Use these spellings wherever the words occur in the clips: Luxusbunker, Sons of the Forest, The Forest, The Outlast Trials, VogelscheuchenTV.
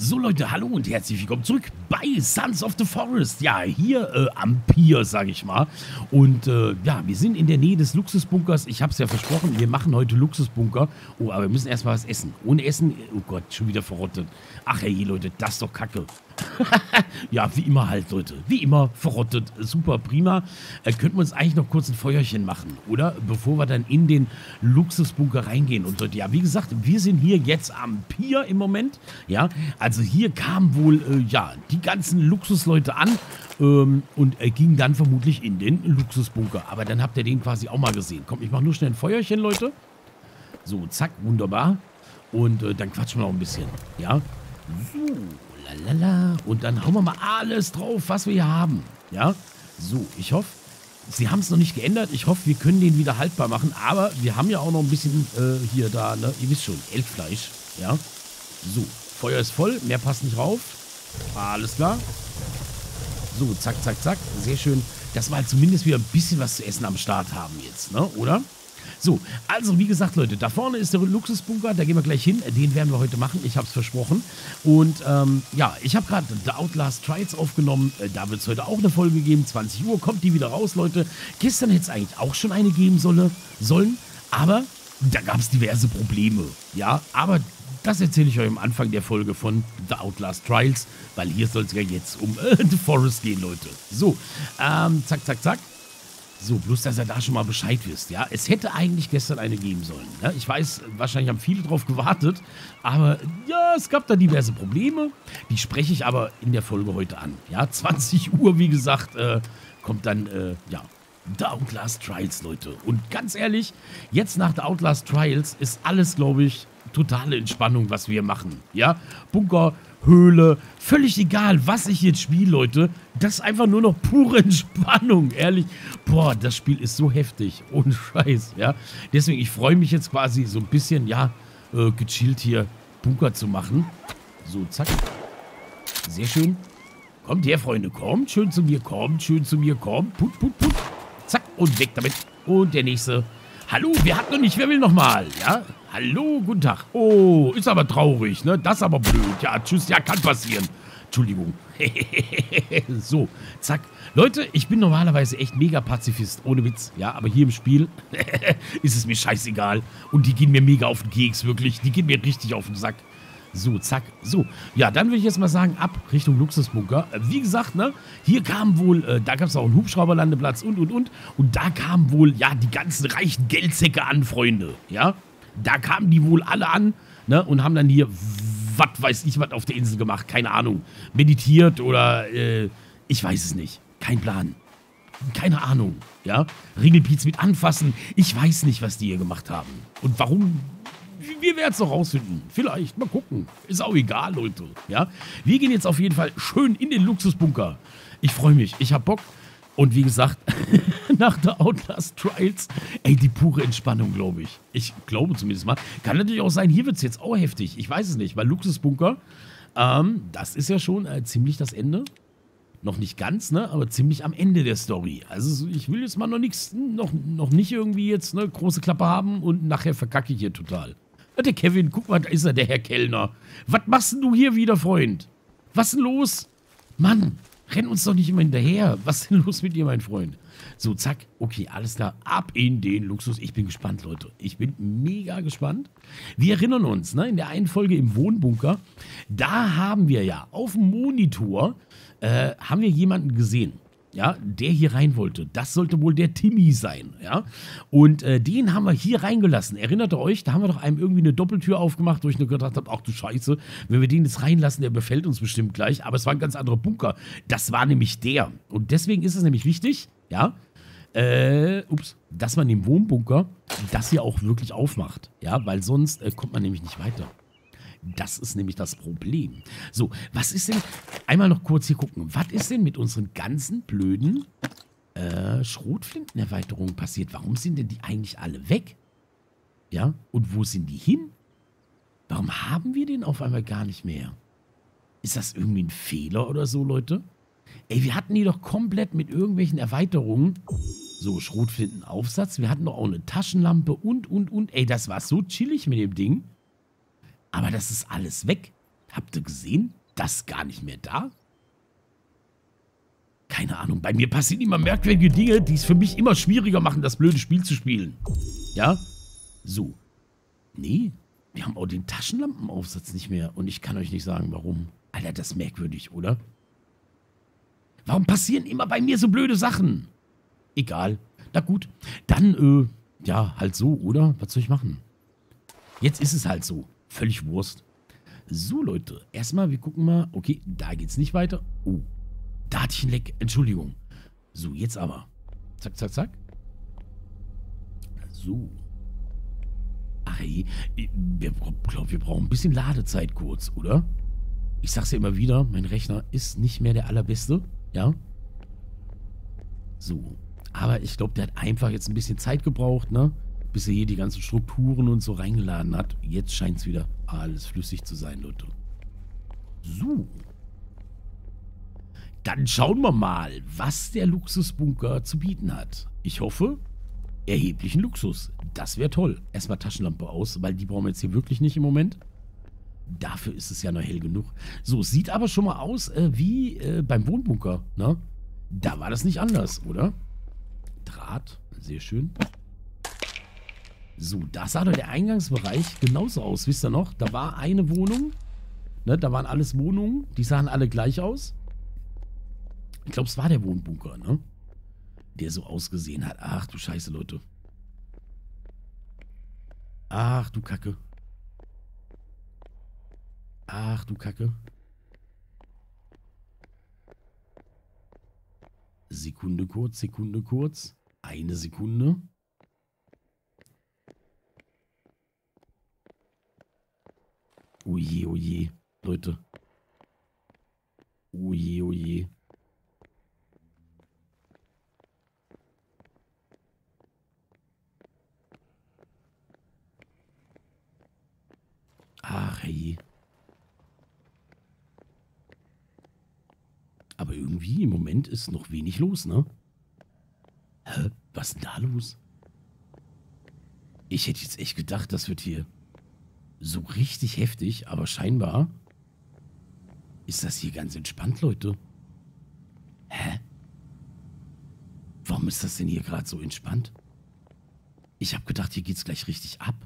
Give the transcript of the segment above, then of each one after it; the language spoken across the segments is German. So Leute, hallo und herzlich willkommen zurück bei Sons of the Forest. Ja, hier am Pier, sage ich mal. Und ja, wir sind in der Nähe des Luxusbunkers. Ich habe es ja versprochen, wir machen heute Luxusbunker. Oh, aber wir müssen erstmal was essen. Ohne Essen, oh Gott, schon wieder verrottet. Ach hey Leute, das ist doch Kacke. Ja, wie immer halt Leute, wie immer verrottet. Super, prima. Könnten wir uns eigentlich noch kurz ein Feuerchen machen, oder? Bevor wir dann in den Luxusbunker reingehen. Und Leute, ja, wie gesagt, wir sind hier jetzt am Pier im Moment, ja. Also hier kamen wohl, ja, die ganzen Luxusleute an und gingen dann vermutlich in den Luxusbunker. Aber dann habt ihr den quasi auch mal gesehen. Komm, ich mache nur schnell ein Feuerchen, Leute. So, zack, wunderbar. Und dann quatschen wir noch ein bisschen, ja. So, lalala. Und dann hauen wir mal alles drauf, was wir hier haben, ja. So, ich hoffe, sie haben es noch nicht geändert. Ich hoffe, wir können den wieder haltbar machen. Aber wir haben ja auch noch ein bisschen hier da, ne, ihr wisst schon, Elchfleisch, ja. So. Feuer ist voll, mehr passt nicht rauf. Alles klar. So, zack, zack, zack. Sehr schön, dass wir halt zumindest wieder ein bisschen was zu essen am Start haben jetzt, ne? Oder? So, also wie gesagt, Leute, da vorne ist der Luxusbunker, da gehen wir gleich hin. Den werden wir heute machen, ich habe es versprochen. Und ja, ich habe gerade The Outlast Trials aufgenommen. Da wird es heute auch eine Folge geben. 20 Uhr kommt die wieder raus, Leute. Gestern hätte es eigentlich auch schon eine geben sollen, aber da gab es diverse Probleme. Ja, aber das erzähle ich euch am Anfang der Folge von The Outlast Trials, weil hier soll es ja jetzt um The Forest gehen, Leute. So, zack, zack, zack. So, bloß, dass ihr da schon mal Bescheid wisst, ja. Es hätte eigentlich gestern eine geben sollen, ne? Ich weiß, wahrscheinlich haben viele drauf gewartet, aber ja, es gab da diverse Probleme. Die spreche ich aber in der Folge heute an, ja. 20 Uhr, wie gesagt, kommt dann, ja, The Outlast Trials, Leute. Und ganz ehrlich, jetzt nach The Outlast Trials ist alles, glaube ich, totale Entspannung, was wir machen, ja? Bunker, Höhle, völlig egal, was ich jetzt spiele, Leute. Das ist einfach nur noch pure Entspannung, ehrlich. Boah, das Spiel ist so heftig, ohne Scheiß, ja? Deswegen, ich freue mich jetzt quasi so ein bisschen, ja, gechillt hier Bunker zu machen. So, zack. Sehr schön. Kommt her, Freunde, kommt schön zu mir, kommt schön zu mir, kommt. Put, put, put. Zack, und weg damit. Und der nächste. Hallo, wer hat noch nicht, wer will noch mal, ja? Hallo, guten Tag. Oh, ist aber traurig, ne? Das ist aber blöd. Ja, tschüss, ja, kann passieren. Entschuldigung. So, zack. Leute, ich bin normalerweise echt mega Pazifist, ohne Witz. Ja, aber hier im Spiel ist es mir scheißegal. Und die gehen mir mega auf den Keks, wirklich. Die gehen mir richtig auf den Sack. So, zack, so. Ja, dann würde ich jetzt mal sagen, ab Richtung Luxusbunker. Wie gesagt, ne, hier kamen wohl, da gab es auch einen Hubschrauberlandeplatz und. Und da kamen wohl, ja, die ganzen reichen Geldsäcke an, Freunde, ja. Da kamen die wohl alle an, ne, und haben dann hier, was weiß ich, was auf der Insel gemacht, keine Ahnung. Meditiert oder, ich weiß es nicht. Kein Plan. Keine Ahnung, ja. Ringelpiez mit anfassen. Ich weiß nicht, was die hier gemacht haben. Und warum... Wir werden es noch rausfinden. Vielleicht. Mal gucken. Ist auch egal, Leute. Ja? Wir gehen jetzt auf jeden Fall schön in den Luxusbunker. Ich freue mich. Ich habe Bock. Und wie gesagt, nach The Outlast Trials, ey, die pure Entspannung, glaube ich. Ich glaube zumindest mal. Kann natürlich auch sein, hier wird es jetzt auch heftig. Ich weiß es nicht, weil Luxusbunker, das ist ja schon ziemlich das Ende. Noch nicht ganz, ne? Aber ziemlich am Ende der Story. Also ich will jetzt mal noch nichts, noch nicht irgendwie jetzt eine große Klappe haben und nachher verkacke ich hier total. Der Kevin, guck mal, da ist er, der Herr Kellner. Was machst denn du hier wieder, Freund? Was ist denn los? Mann, renn uns doch nicht immer hinterher. Was ist denn los mit dir, mein Freund? So, zack. Okay, alles klar. Ab in den Luxus. Ich bin gespannt, Leute. Ich bin mega gespannt. Wir erinnern uns, ne, in der einen Folge im Wohnbunker, da haben wir ja auf dem Monitor, haben wir jemanden gesehen. Ja, der hier rein wollte. Das sollte wohl der Timmy sein, ja. Und den haben wir hier reingelassen. Erinnert ihr euch? Da haben wir doch einem irgendwie eine Doppeltür aufgemacht, wo ich nur gedacht habe, ach du Scheiße, wenn wir den jetzt reinlassen, der befällt uns bestimmt gleich. Aber es war ein ganz anderer Bunker. Das war nämlich der. Und deswegen ist es nämlich wichtig, ja, dass man im Wohnbunker das hier auch wirklich aufmacht. Ja, weil sonst kommt man nämlich nicht weiter. Das ist nämlich das Problem. So, was ist denn... Einmal noch kurz hier gucken. Was ist denn mit unseren ganzen blöden Schrotflintenerweiterungen passiert? Warum sind denn die eigentlich alle weg? Ja, und wo sind die hin? Warum haben wir den auf einmal gar nicht mehr? Ist das irgendwie ein Fehler oder so, Leute? Ey, wir hatten die doch komplett mit irgendwelchen Erweiterungen... So, Schrotflintenaufsatz. Wir hatten doch auch eine Taschenlampe und. Ey, das war so chillig mit dem Ding. Aber das ist alles weg. Habt ihr gesehen? Das gar nicht mehr da? Keine Ahnung. Bei mir passieren immer merkwürdige Dinge, die es für mich immer schwieriger machen, das blöde Spiel zu spielen. Ja? So. Nee. Wir haben auch den Taschenlampenaufsatz nicht mehr. Und ich kann euch nicht sagen, warum. Alter, das ist merkwürdig, oder? Warum passieren immer bei mir so blöde Sachen? Egal. Na gut. Dann, ja, halt so, oder? Was soll ich machen? Jetzt ist es halt so. Völlig Wurst. So, Leute. Erstmal, wir gucken mal. Okay, da geht's nicht weiter. Oh. Da hatte ich einen Leck. Entschuldigung. So, jetzt aber. Zack, zack, zack. So. Ach, hey. Ich glaube, wir brauchen ein bisschen Ladezeit kurz, oder? Ich sag's ja immer wieder, mein Rechner ist nicht mehr der allerbeste. Ja? So. Aber ich glaube, der hat einfach jetzt ein bisschen Zeit gebraucht, ne? Bis er hier die ganzen Strukturen und so reingeladen hat. Jetzt scheint's wieder alles flüssig zu sein, Leute. So. Dann schauen wir mal, was der Luxusbunker zu bieten hat. Ich hoffe, erheblichen Luxus. Das wäre toll. Erstmal Taschenlampe aus, weil die brauchen wir jetzt hier wirklich nicht im Moment. Dafür ist es ja noch hell genug. So, sieht aber schon mal aus wie beim Wohnbunker. Ne? Da war das nicht anders, oder? Draht, sehr schön. So, da sah doch der Eingangsbereich genauso aus, wisst ihr noch? Da war eine Wohnung. Ne? Da waren alles Wohnungen, die sahen alle gleich aus. Ich glaube, es war der Wohnbunker, ne? Der so ausgesehen hat. Ach, du Scheiße, Leute. Ach, du Kacke. Ach, du Kacke. Sekunde kurz, Sekunde kurz. Eine Sekunde. Oje, oje, Leute. Oje, oje. Ach, hey. Aber irgendwie im Moment ist noch wenig los, ne? Hä? Was ist denn da los? Ich hätte jetzt echt gedacht, das wird hier so richtig heftig, aber scheinbar ist das hier ganz entspannt, Leute. Hä? Warum ist das denn hier gerade so entspannt? Ich habe gedacht, hier geht's gleich richtig ab.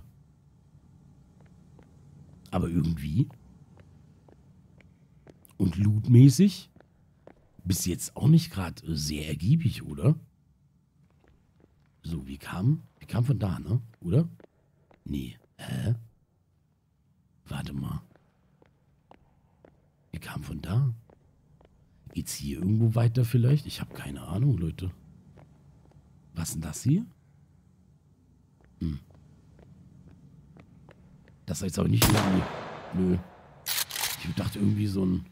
Aber irgendwie und lootmäßig bis jetzt auch nicht gerade sehr ergiebig, oder? So, wir kamen von da, ne? Oder? Nee. Hä? Warte mal. Wir kamen von da. Geht's hier irgendwo weiter vielleicht? Ich habe keine Ahnung, Leute. Was ist denn das hier? Hm. Das heißt aber nicht irgendwie... Nö. Ich dachte irgendwie so ein...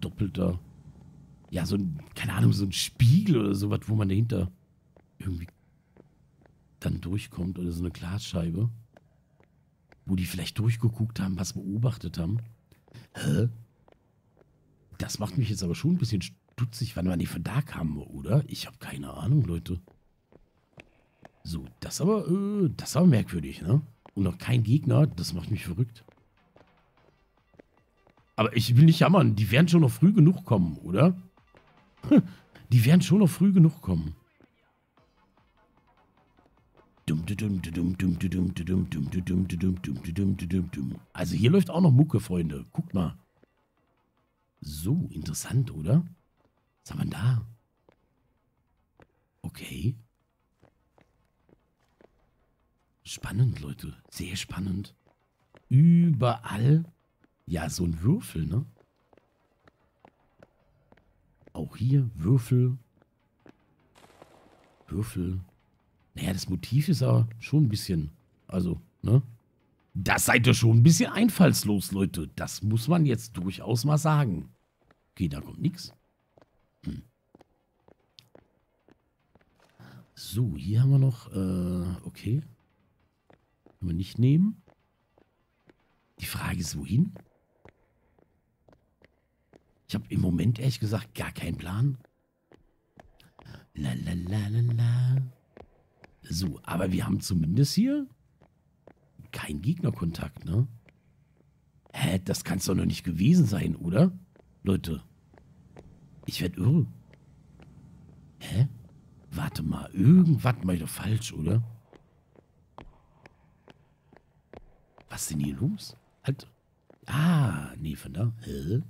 Doppelter... Ja, so ein... Keine Ahnung, so ein Spiegel oder sowas, wo man dahinter... Irgendwie... Dann durchkommt oder so eine Glasscheibe. Wo die vielleicht durchgeguckt haben, was beobachtet haben. Hä? Das macht mich jetzt aber schon ein bisschen stutzig, wann wir nicht von da kamen, oder? Ich habe keine Ahnung, Leute. So, das war merkwürdig, ne? Und noch kein Gegner, das macht mich verrückt. Aber ich will nicht jammern, die werden schon noch früh genug kommen, oder? Die werden schon noch früh genug kommen. Also hier läuft auch noch Mucke, Freunde. Guckt mal. So, interessant, oder? Was haben wir denn da? Okay. Spannend, Leute. Sehr spannend. Überall. Ja, so ein Würfel, ne? Auch hier Würfel. Würfel. Naja, das Motiv ist aber schon ein bisschen... Also, ne? Das seid ihr schon ein bisschen einfallslos, Leute. Das muss man jetzt durchaus mal sagen. Okay, da kommt nichts. Hm. So, hier haben wir noch... okay. Wir nicht nehmen. Die Frage ist, wohin? Ich habe im Moment ehrlich gesagt gar keinen Plan. La, la, la, la, la. So, aber wir haben zumindest hier keinen Gegnerkontakt, ne? Hä, das kann es doch noch nicht gewesen sein, oder? Leute, ich werde irre. Hä? Warte mal, irgendwas mache ich doch falsch, oder? Was ist denn hier los? Halt. Ah, nee, von da. Hä?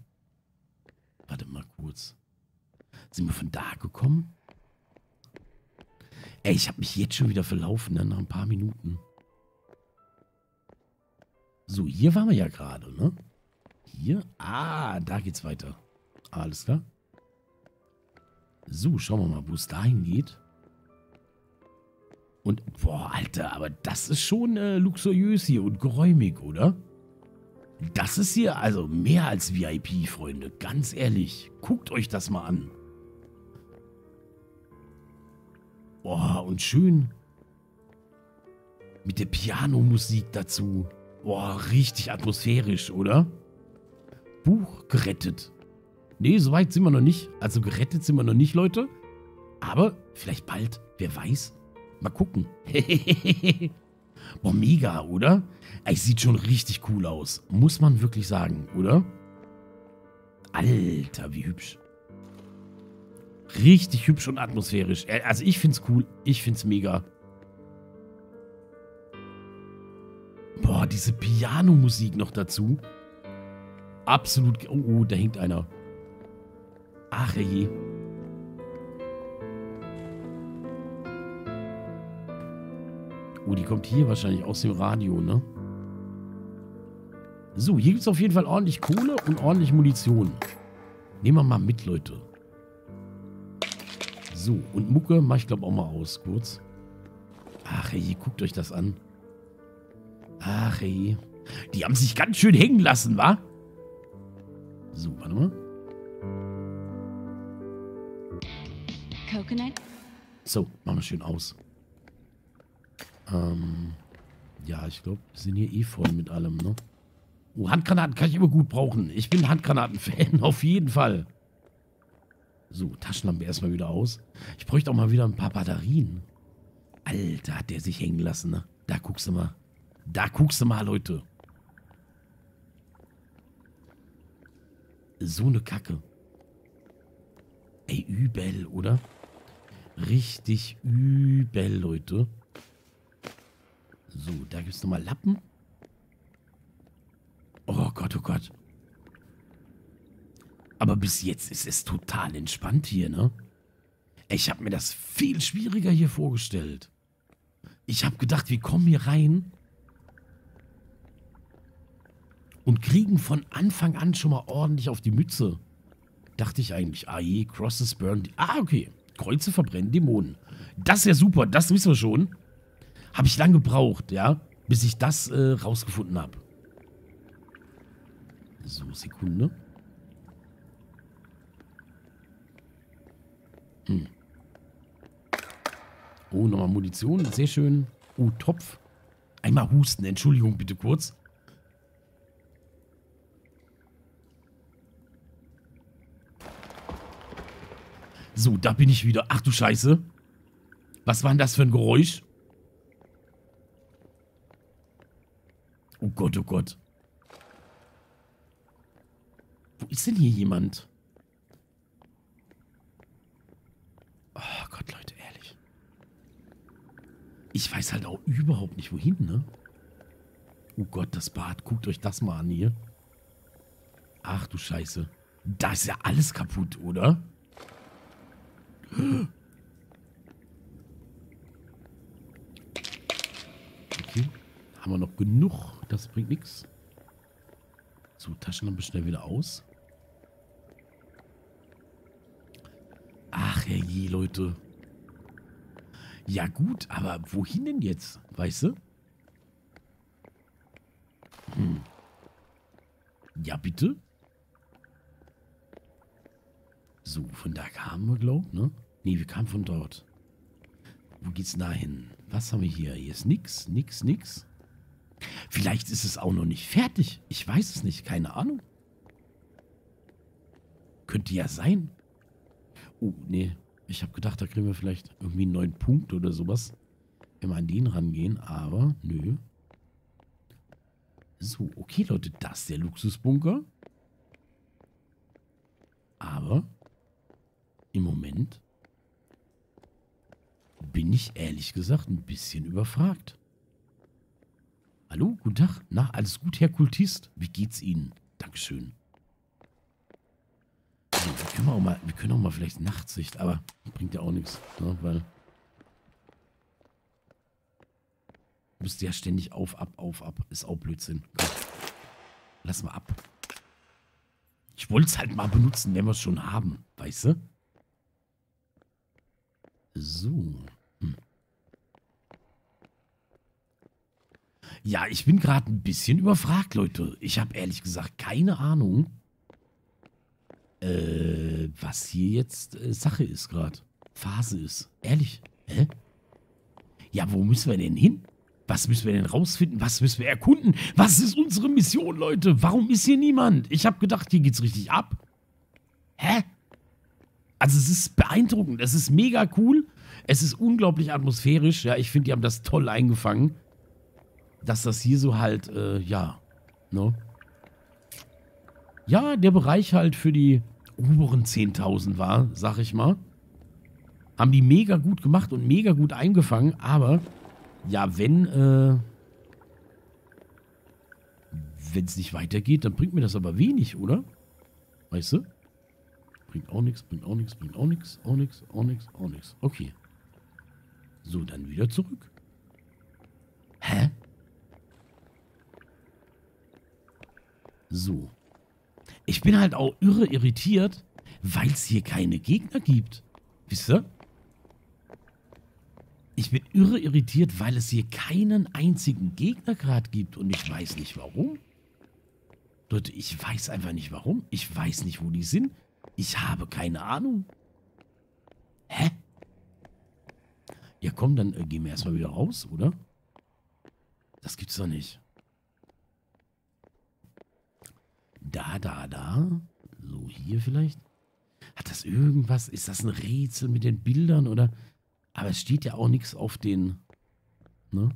Warte mal kurz. Sind wir von da gekommen? Ey, ich habe mich jetzt schon wieder verlaufen, ne? Nach ein paar Minuten. So, hier waren wir ja gerade, ne? Hier? Ah, da geht's weiter. Alles klar. So, schauen wir mal, wo es dahin geht. Und, boah, Alter, aber das ist schon luxuriös hier und geräumig, oder? Das ist hier also mehr als VIP, Freunde. Ganz ehrlich, guckt euch das mal an. Boah, und schön. Mit der Pianomusik dazu. Boah, richtig atmosphärisch, oder? Buch gerettet. Nee, so weit sind wir noch nicht. Also gerettet sind wir noch nicht, Leute. Aber vielleicht bald, wer weiß. Mal gucken. Boah, mega, oder? Es sieht schon richtig cool aus. Muss man wirklich sagen, oder? Alter, wie hübsch. Richtig hübsch und atmosphärisch. Also ich find's cool. Ich find's mega. Boah, diese Pianomusik noch dazu. Absolut. Oh, da hängt einer. Ach je. Oh, die kommt hier wahrscheinlich aus dem Radio, ne? So, hier gibt es auf jeden Fall ordentlich Kohle und ordentlich Munition. Nehmen wir mal mit, Leute. So, und Mucke mache ich, glaube ich, auch mal aus, kurz. Ach, ey, guckt euch das an. Ach, ey. Die haben sich ganz schön hängen lassen, wa? So, warte mal. Coconut? So, machen wir schön aus. Ja, ich glaube, wir sind hier eh voll mit allem, ne? Oh, Handgranaten kann ich immer gut brauchen. Ich bin Handgranaten-Fan, auf jeden Fall. So, Taschenlampe erstmal wieder aus. Ich bräuchte auch mal wieder ein paar Batterien. Alter, hat der sich hängen lassen, ne? Da guckst du mal. Da guckst du mal, Leute. So eine Kacke. Ey, übel, oder? Richtig übel, Leute. So, da gibt es nochmal Lappen. Oh Gott, oh Gott. Aber bis jetzt ist es total entspannt hier, ne? Ich habe mir das viel schwieriger hier vorgestellt. Ich habe gedacht, wir kommen hier rein und kriegen von Anfang an schon mal ordentlich auf die Mütze. Dachte ich eigentlich. Ah je, Crosses burn. Ah, okay. Kreuze verbrennen Dämonen. Das ist ja super, das wissen wir schon. Habe ich lange gebraucht, ja, bis ich das rausgefunden habe. So, Sekunde. Hm. Oh, nochmal Munition, sehr schön. Oh, Topf. Einmal husten, Entschuldigung, bitte kurz. So, da bin ich wieder. Ach du Scheiße. Was war denn das für ein Geräusch? Oh Gott, oh Gott. Wo ist denn hier jemand? Oh Gott, Leute, ehrlich. Ich weiß halt auch überhaupt nicht, wohin, ne? Oh Gott, das Bad. Guckt euch das mal an hier. Ach du Scheiße. Da ist ja alles kaputt, oder? Okay. Haben wir noch genug? Das bringt nichts. So, Taschenlampe schnell wieder aus. Ach, herrje, Leute. Ja gut, aber wohin denn jetzt? Weißt du? Hm. Ja, bitte? So, von da kamen wir, glaube ich, ne? Ne, wir kamen von dort. Wo geht's denn da hin? Was haben wir hier? Hier ist nix, nix, nix. Vielleicht ist es auch noch nicht fertig. Ich weiß es nicht. Keine Ahnung. Könnte ja sein. Oh, nee. Ich habe gedacht, da kriegen wir vielleicht irgendwie einen neuen Punkt oder sowas. Wenn wir an den rangehen. Aber, nö. So, okay, Leute, das ist der Luxusbunker. Aber im Moment bin ich ehrlich gesagt ein bisschen überfragt. Hallo, guten Tag. Na, alles gut, Herr Kultist? Wie geht's Ihnen? Dankeschön. So, wir können auch mal vielleicht Nachtsicht, aber bringt ja auch nichts, ne, weil... Du bist ja ständig auf, ab. Ist auch Blödsinn. Komm. Lass mal ab. Ich wollte es halt mal benutzen, wenn wir es schon haben. Weißt du? So. Hm. Ja, ich bin gerade ein bisschen überfragt, Leute. Ich habe ehrlich gesagt keine Ahnung, was hier jetzt Sache ist gerade. Phase ist. Ehrlich? Hä? Ja, wo müssen wir denn hin? Was müssen wir denn rausfinden? Was müssen wir erkunden? Was ist unsere Mission, Leute? Warum ist hier niemand? Ich habe gedacht, hier geht's richtig ab. Hä? Also es ist beeindruckend. Es ist mega cool. Es ist unglaublich atmosphärisch. Ja, ich finde, die haben das toll eingefangen. Dass das hier so halt, ja. Ne? Ja, der Bereich halt für die oberen 10.000 war, sag ich mal. Haben die mega gut gemacht und mega gut eingefangen, aber... Ja, wenn es nicht weitergeht, dann bringt mir das aber wenig, oder? Weißt du? Bringt auch nichts, bringt auch nichts, bringt auch nichts, auch nichts, auch nichts, auch nichts. Okay. So, dann wieder zurück. Hä? So. Ich bin halt auch irre irritiert, weil es hier keine Gegner gibt. Wisst ihr? Ich bin irre irritiert, weil es hier keinen einzigen Gegner gerade gibt. Und ich weiß nicht, warum. Leute, ich weiß einfach nicht, warum. Ich weiß nicht, wo die sind. Ich habe keine Ahnung. Hä? Ja, komm, dann gehen wir erstmal wieder raus, oder? Das gibt's doch nicht. Da. So, hier vielleicht. Hat das irgendwas? Ist das ein Rätsel mit den Bildern, oder... Aber es steht ja auch nichts auf den... Ne?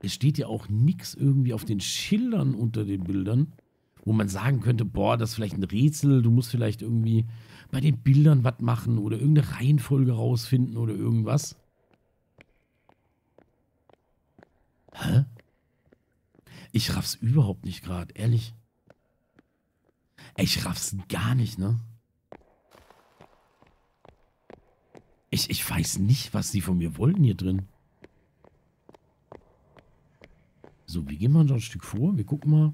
Es steht ja auch nichts irgendwie auf den Schildern unter den Bildern, wo man sagen könnte, boah, das ist vielleicht ein Rätsel, du musst vielleicht irgendwie bei den Bildern was machen oder irgendeine Reihenfolge rausfinden oder irgendwas. Hä? Ich raff's überhaupt nicht gerade, ehrlich. Ich raff's gar nicht, ne? Ich weiß nicht, was sie von mir wollten hier drin. So, wir gehen mal noch ein Stück vor. Wir gucken mal.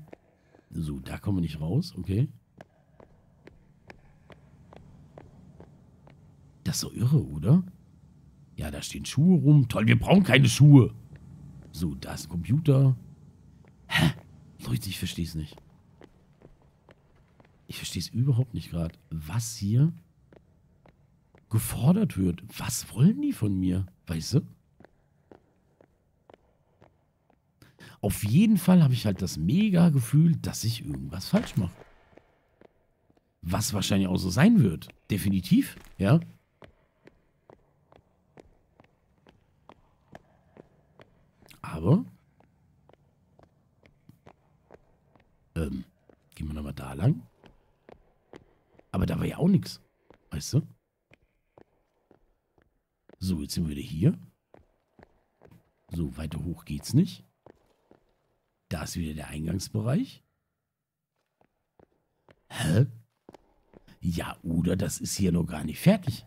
So, da kommen wir nicht raus. Okay. Das ist so irre, oder? Ja, da stehen Schuhe rum. Toll, wir brauchen keine Schuhe. So, da ist ein Computer. Hä? Leute, ich verstehe es nicht. Ich verstehe es überhaupt nicht gerade. Was hier... gefordert wird. Was wollen die von mir? Weißt du? Auf jeden Fall habe ich halt das mega Gefühl, dass ich irgendwas falsch mache. Was wahrscheinlich auch so sein wird. Definitiv, ja. Aber gehen wir nochmal da lang. Aber da war ja auch nichts. Weißt du? So, jetzt sind wir wieder hier. So, weiter hoch geht's nicht. Da ist wieder der Eingangsbereich. Hä? Ja, oder das ist hier noch gar nicht fertig.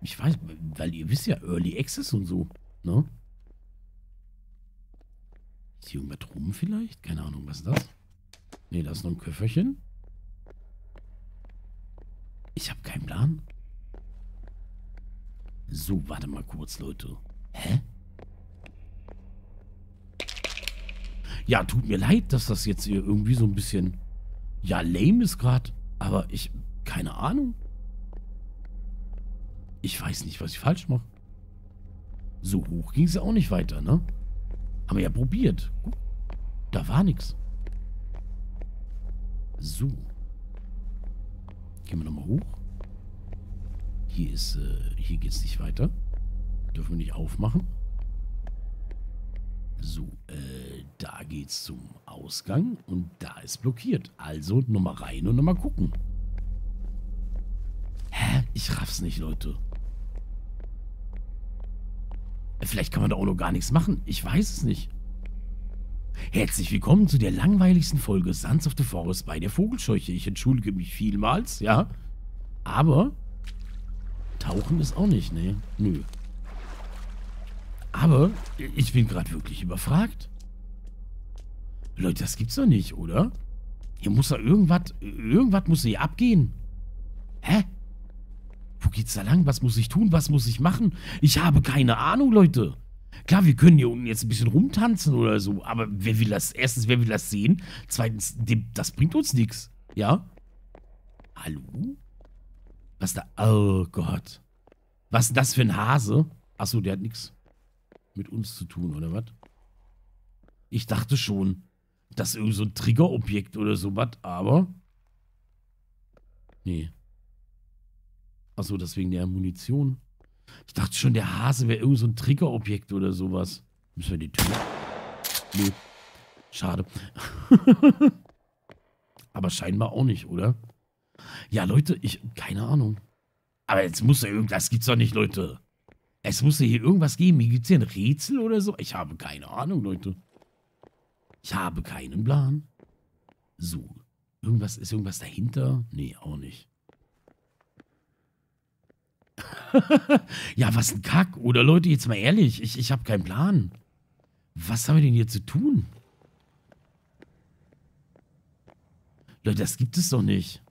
Ich weiß, weil ihr wisst ja, Early Access und so, ne? Ist hier irgendwas rum vielleicht? Keine Ahnung, was ist das? Ne, da ist noch ein Köfferchen. Ich habe keinen Plan. So, warte mal kurz, Leute. Hä? Ja, tut mir leid, dass das jetzt hier irgendwie so ein bisschen... Ja, lame ist gerade. Aber ich... Keine Ahnung. Ich weiß nicht, was ich falsch mache. So hoch ging es ja auch nicht weiter, ne? Haben wir ja probiert. Da war nichts. So. Gehen wir nochmal hoch. Hier ist, hier geht's nicht weiter. Dürfen wir nicht aufmachen. So, da geht's zum Ausgang und da ist blockiert. Also nochmal rein und nochmal gucken. Hä? Ich raff's nicht, Leute. Vielleicht kann man da auch noch gar nichts machen. Ich weiß es nicht. Herzlich willkommen zu der langweiligsten Folge Sons of the Forest bei der Vogelscheuche. Ich entschuldige mich vielmals, ja. Aber tauchen ist auch nicht, ne? Nö. Aber ich bin gerade wirklich überfragt. Leute, das gibt's doch nicht, oder? Hier muss da irgendwas muss hier abgehen. Hä? Wo geht's da lang? Was muss ich tun? Was muss ich machen? Ich habe keine Ahnung, Leute. Klar, wir können hier unten jetzt ein bisschen rumtanzen oder so, aber wer will das? Erstens, wer will das sehen? Zweitens, das bringt uns nichts. Ja? Hallo? Was da? Oh Gott. Was ist das für ein Hase? Achso, der hat nichts mit uns zu tun, oder was? Ich dachte schon, dass irgend so ein Triggerobjekt oder sowas, aber nee. Achso, deswegen der Munition. Ich dachte schon, der Hase wäre irgend so ein Triggerobjekt oder sowas. Müssen wir die Tür? Nee. Schade. Aber scheinbar auch nicht, oder? Ja, Leute, keine Ahnung. Aber jetzt muss ja irgendwas, gibt's doch nicht, Leute. Es muss ja hier irgendwas geben. Hier gibt's ja ein Rätsel oder so. Ich habe keine Ahnung, Leute. Ich habe keinen Plan. So. Ist irgendwas dahinter? Nee, auch nicht. Ja, was ein Kack, oder Leute, jetzt mal ehrlich, ich habe keinen Plan. Was haben wir denn hier zu tun? Leute, das gibt es doch nicht.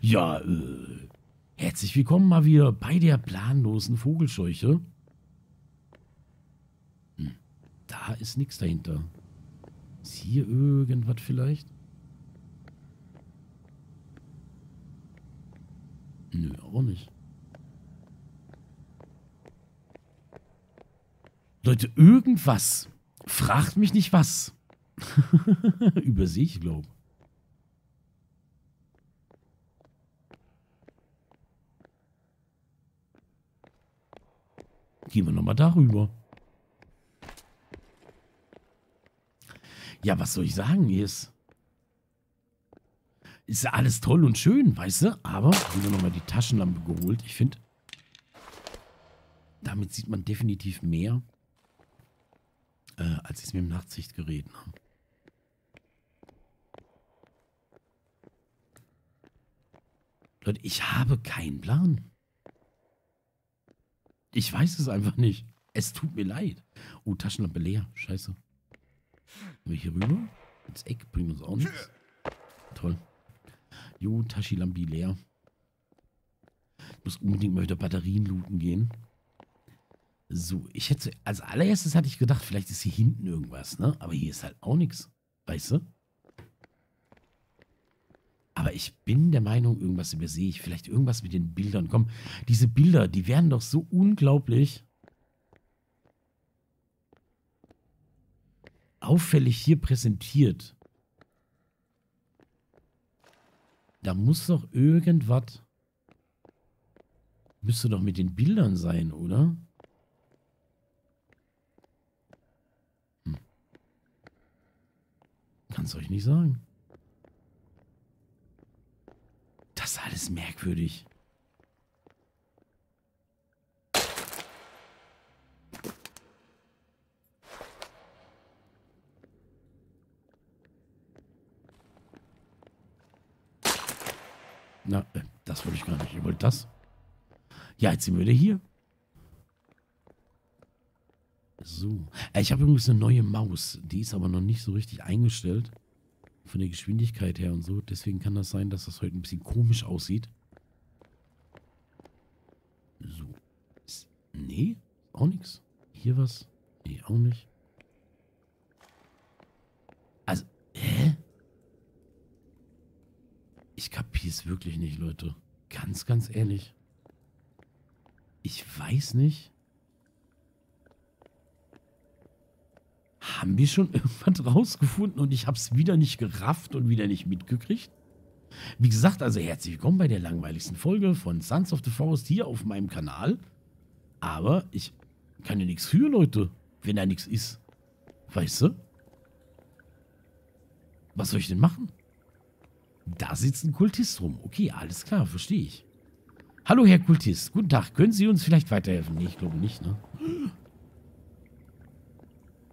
Ja, herzlich willkommen mal wieder bei der planlosen Vogelscheuche. Hm, da ist nichts dahinter. Ist hier irgendwas vielleicht? Nö, auch nicht. Leute, irgendwas. Fragt mich nicht was. Übersehe ich, glaube. Gehen wir nochmal darüber. Ja, was soll ich sagen? Hier ist ja alles toll und schön, weißt du? Aber, haben wir nochmal die Taschenlampe geholt. Ich finde, damit sieht man definitiv mehr, als ich es mir im Nachtsichtgerät habe. Leute, ich habe keinen Plan. Ich weiß es einfach nicht. Es tut mir leid. Oh, Taschenlampe leer. Scheiße. Gehen wir hier rüber. Ins Eck bringen wir uns auch nichts. Toll. Jo, Taschenlampe leer. Ich muss unbedingt mal wieder Batterien looten gehen. So, ich hätte... Als allererstes hatte ich gedacht, vielleicht ist hier hinten irgendwas, ne? Aber hier ist halt auch nichts. Weißt du? Aber ich bin der Meinung, irgendwas übersehe ich. Vielleicht irgendwas mit den Bildern. Komm, diese Bilder, die werden doch so unglaublich auffällig hier präsentiert. Da muss doch irgendwas... Müsste doch mit den Bildern sein, oder? Hm. Kann's euch nicht sagen. Das ist alles merkwürdig. Na, das wollte ich gar nicht. Ich wollte das. Ja, jetzt sind wir wieder hier. So. Ich habe übrigens eine neue Maus. Die ist aber noch nicht so richtig eingestellt. Von der Geschwindigkeit her und so. Deswegen kann das sein, dass das heute ein bisschen komisch aussieht. So. Nee, auch nichts. Hier was? Nee, auch nicht. Also, hä? Ich kapiere es wirklich nicht, Leute. Ganz ehrlich. Ich weiß nicht. Haben wir schon irgendwas rausgefunden und ich habe es wieder nicht gerafft und wieder nicht mitgekriegt? Wie gesagt, also herzlich willkommen bei der langweiligsten Folge von Sons of the Forest hier auf meinem Kanal. Aber ich kann ja nichts für, Leute, wenn da nichts ist. Weißt du? Was soll ich denn machen? Da sitzt ein Kultist rum. Okay, alles klar, verstehe ich. Hallo, Herr Kultist. Guten Tag. Können Sie uns vielleicht weiterhelfen? Nee, ich glaube nicht, ne?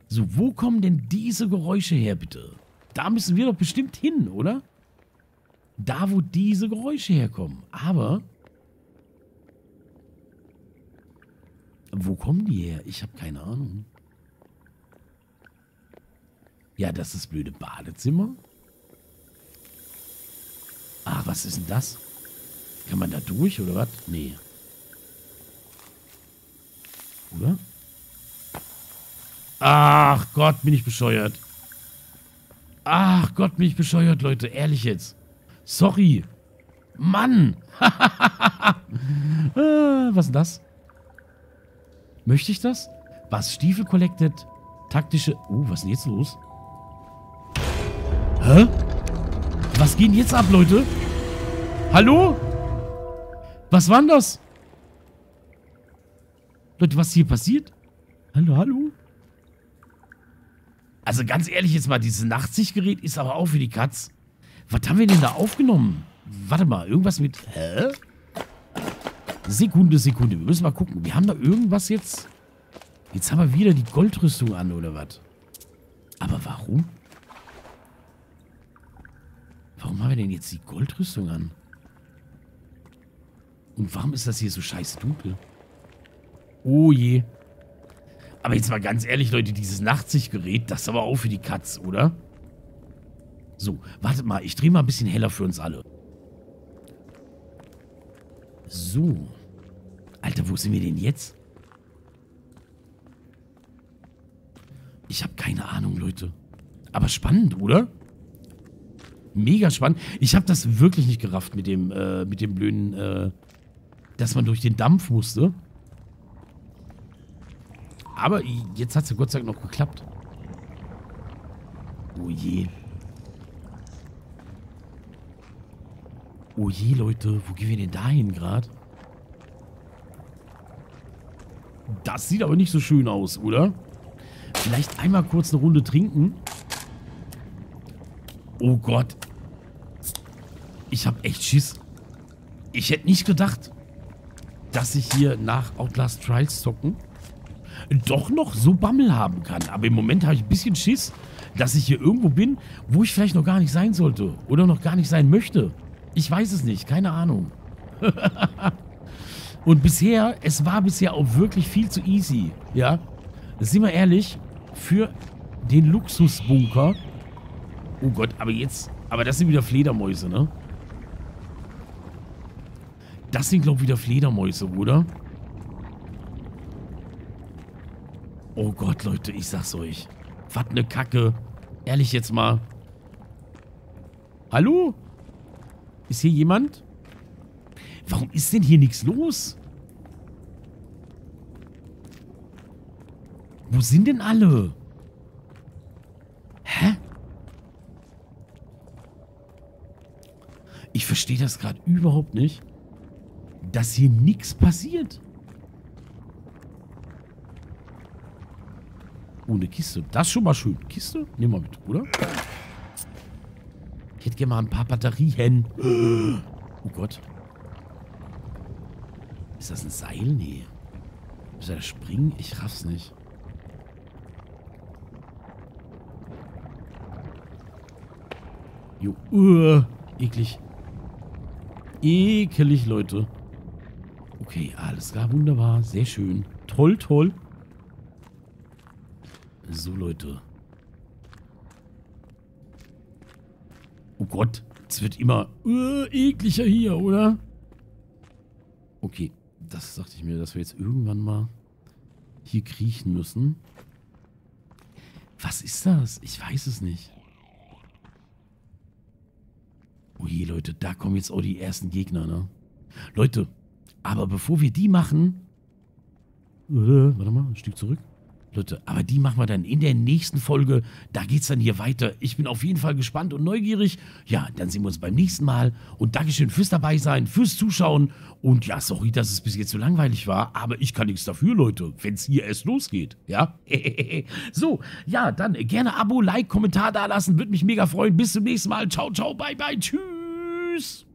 So, wo kommen denn diese Geräusche her, bitte? Da müssen wir doch bestimmt hin, oder? Da, wo diese Geräusche herkommen. Aber wo kommen die her? Ich habe keine Ahnung. Ja, das ist das blöde Badezimmer. Ah, was ist denn das? Kann man da durch, oder was? Nee. Oder? Ach Gott, bin ich bescheuert. Ach Gott, bin ich bescheuert, Leute. Ehrlich jetzt. Sorry. Mann. Was ist denn das? Möchte ich das? Was? Stiefel collected. Taktische... Oh, was ist denn jetzt los? Hä? Was geht denn jetzt ab, Leute? Hallo? Was war denn das? Leute, was hier passiert? Hallo, hallo? Also ganz ehrlich jetzt mal, dieses Nachtsichtgerät ist aber auch für die Katz. Was haben wir denn da aufgenommen? Warte mal, irgendwas mit... Hä? Sekunde, Sekunde. Wir müssen mal gucken. Wir haben da irgendwas jetzt... Jetzt haben wir wieder die Goldrüstung an, oder was? Aber warum? Warum haben wir denn jetzt die Goldrüstung an? Und warum ist das hier so scheiße dunkel? Oh je. Aber jetzt mal ganz ehrlich, Leute, dieses Nachtsichtgerät, das ist aber auch für die Katz, oder? So, wartet mal. Ich drehe mal ein bisschen heller für uns alle. So. Alter, wo sind wir denn jetzt? Ich habe keine Ahnung, Leute. Aber spannend, oder? Mega spannend. Ich habe das wirklich nicht gerafft mit dem blöden, dass man durch den Dampf musste. Aber jetzt hat es ja Gott sei Dank noch geklappt. Oh je. Oh je, Leute. Wo gehen wir denn da hin gerade? Das sieht aber nicht so schön aus, oder? Vielleicht einmal kurz eine Runde trinken. Oh Gott. Ich habe echt Schiss. Ich hätte nicht gedacht, dass ich hier nach Outlast Trials zocken doch noch so Bammel haben kann. Aber im Moment habe ich ein bisschen Schiss, dass ich hier irgendwo bin, wo ich vielleicht noch gar nicht sein sollte. Oder noch gar nicht sein möchte. Ich weiß es nicht. Keine Ahnung. Und bisher, es war bisher auch wirklich viel zu easy. Ja. Sind wir ehrlich, für den Luxusbunker... Oh Gott, aber jetzt... Aber das sind wieder Fledermäuse, ne? Das sind, glaube ich, wieder Fledermäuse, oder? Oh Gott, Leute, ich sag's euch. Was eine Kacke. Ehrlich jetzt mal. Hallo? Ist hier jemand? Warum ist denn hier nichts los? Wo sind denn alle? Hä? Ich verstehe das gerade überhaupt nicht, dass hier nichts passiert. Oh, eine Kiste. Das ist schon mal schön. Kiste? Nehmen wir mit, oder? Ich hätte gerne mal ein paar Batterien. Oh Gott. Ist das ein Seil? Nee. Muss er da springen? Ich raff's nicht. Jo, eklig. Ekelig, Leute. Okay, alles klar, wunderbar. Sehr schön. Toll, toll. So, Leute. Oh Gott, es wird immer ekliger hier, oder? Okay, das dachte ich mir, dass wir jetzt irgendwann mal hier kriechen müssen. Was ist das? Ich weiß es nicht. Oh je, Leute, da kommen jetzt auch die ersten Gegner, ne? Leute, aber bevor wir die machen... warte mal, ein Stück zurück. Leute, aber die machen wir dann in der nächsten Folge. Da geht es dann hier weiter. Ich bin auf jeden Fall gespannt und neugierig. Ja, dann sehen wir uns beim nächsten Mal. Und Dankeschön fürs Dabeisein, fürs Zuschauen. Und ja, sorry, dass es bis jetzt so langweilig war. Aber ich kann nichts dafür, Leute, wenn es hier erst losgeht. Ja? So, ja, dann gerne Abo, Like, Kommentar dalassen. Würde mich mega freuen. Bis zum nächsten Mal. Ciao, ciao, bye, bye. Tschüss.